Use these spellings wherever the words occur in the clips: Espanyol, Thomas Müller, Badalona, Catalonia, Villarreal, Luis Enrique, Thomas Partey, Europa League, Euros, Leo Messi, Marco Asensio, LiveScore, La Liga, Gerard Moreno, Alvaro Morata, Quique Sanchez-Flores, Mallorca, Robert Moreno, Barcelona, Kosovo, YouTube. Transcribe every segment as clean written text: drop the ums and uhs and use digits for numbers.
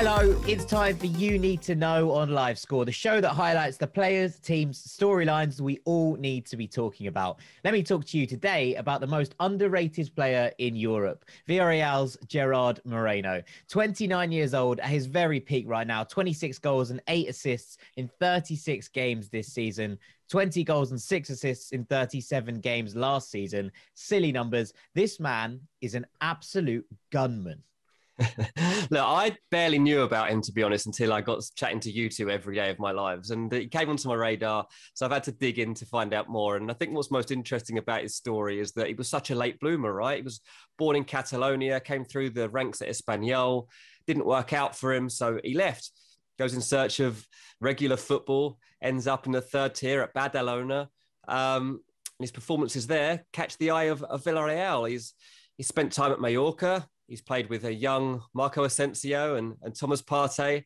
Hello, it's time for You Need to Know on LiveScore, the show that highlights the players, teams, storylines we all need to be talking about. Let me talk to you today about the most underrated player in Europe, Villarreal's Gerard Moreno. 29 years old, at his very peak right now, 26 goals and 8 assists in 36 games this season. 20 goals and 6 assists in 37 games last season. Silly numbers. This man is an absolute gunman. Look, I barely knew about him, to be honest, until I got chatting to you two every day of my lives, and it came onto my radar, so I've had to dig in to find out more. And I think what's most interesting about his story is that he was such a late bloomer, right? He was born in Catalonia, came through the ranks at Espanyol, didn't work out for him, so he left, goes in search of regular football, ends up in the third tier at Badalona. His performances there catch the eye of Villarreal. He spent time at Mallorca. He's played with a young Marco Asensio and Thomas Partey.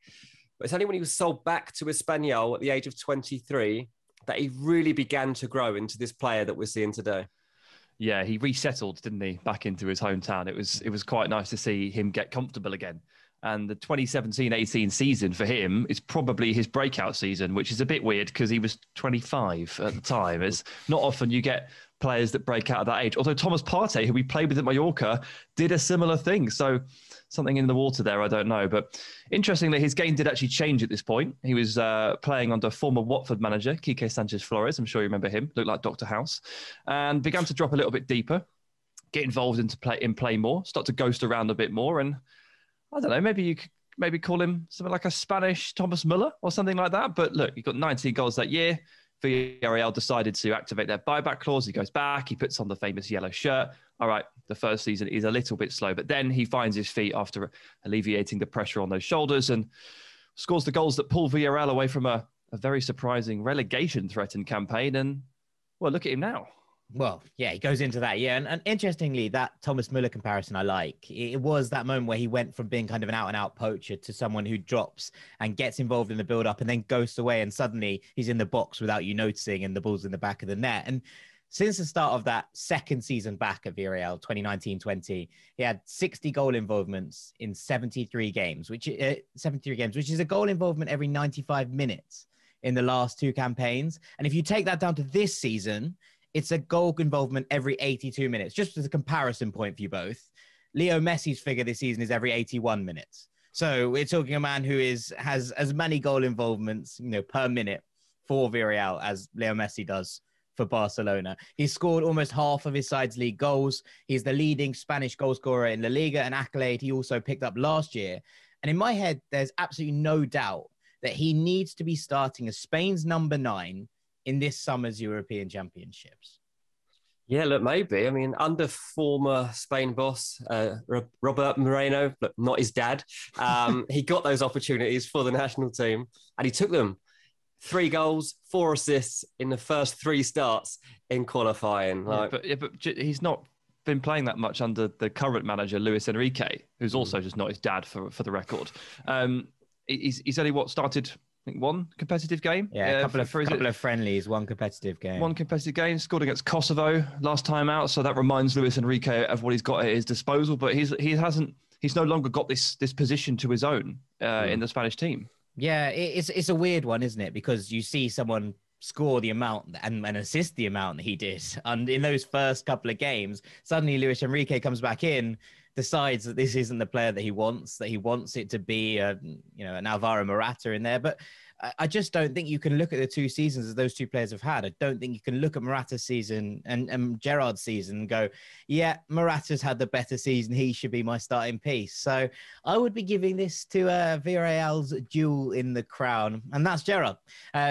But it's only when he was sold back to Espanyol at the age of 23 that he really began to grow into this player that we're seeing today. Yeah, he resettled, didn't he, back into his hometown. It was quite nice to see him get comfortable again. And the 2017-18 season for him is probably his breakout season, which is a bit weird because he was 25 at the time. It's not often you get players that break out at that age. Although Thomas Partey, who we played with at Mallorca, did a similar thing. So something in the water there, I don't know. But interestingly, his game did actually change at this point. He was playing under former Watford manager, Quique Sanchez-Flores. I'm sure you remember him. Looked like Dr. House. And began to drop a little bit deeper, get involved in play more, start to ghost around a bit more. And I don't know, maybe you could maybe call him something like a Spanish Thomas Müller or something like that. But look, he got 19 goals that year. Villarreal decided to activate their buyback clause. He goes back, he puts on the famous yellow shirt. All right, the first season is a little bit slow, but then he finds his feet after alleviating the pressure on those shoulders and scores the goals that pull Villarreal away from a very surprising relegation-threatened campaign. And, well, look at him now. Well, yeah, he goes into that, yeah. And interestingly, that Thomas Müller comparison I like. It was that moment where he went from being kind of an out-and-out poacher to someone who drops and gets involved in the build-up and then ghosts away, and suddenly he's in the box without you noticing and the ball's in the back of the net. And since the start of that second season back at Villarreal, 2019-20, he had 60 goal involvements in 73 games, which is a goal involvement every 95 minutes in the last two campaigns. And if you take that down to this season, it's a goal involvement every 82 minutes. Just as a comparison point for you both, Leo Messi's figure this season is every 81 minutes. So we're talking a man who has as many goal involvements, you know, per minute for Villarreal as Leo Messi does for Barcelona. He's scored almost half of his side's league goals. He's the leading Spanish goalscorer in La Liga, an accolade he also picked up last year. And in my head, there's absolutely no doubt that he needs to be starting as Spain's number 9 in this summer's European Championships. Yeah, look, maybe. I mean, under former Spain boss, Robert Moreno, look, not his dad, he got those opportunities for the national team and he took them. 3 goals, 4 assists in the first 3 starts in qualifying. Like, but he's not been playing that much under the current manager, Luis Enrique, who's also just not his dad for the record. He's only, what, started... I think one competitive game. Yeah, a couple of friendlies, one competitive game. One competitive game, scored against Kosovo last time out, so that reminds Luis Enrique of what he's got at his disposal, but he's no longer got this position to his own in the Spanish team. Yeah, it's a weird one, isn't it? Because you see someone score the amount and assist the amount that he did, and in those first couple of games, suddenly Luis Enrique comes back in, decides that this isn't the player that he wants it to be, an Alvaro Morata in there. But I just don't think you can look at the two seasons that those two players have had. I don't think you can look at Morata's season and Gerard's season and go, yeah, Morata's had the better season. He should be my starting piece. So I would be giving this to Villarreal's jewel in the crown, and that's Gerard.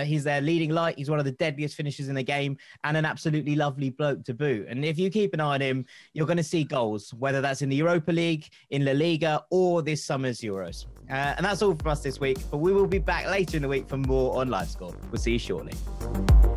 He's their leading light. He's one of the deadliest finishers in the game and an absolutely lovely bloke to boot. And if you keep an eye on him, you're going to see goals, whether that's in the Europa League, in La Liga, or this summer's Euros. And that's all from us this week, but we will be back later in the week for more on LiveScore. We'll see you shortly.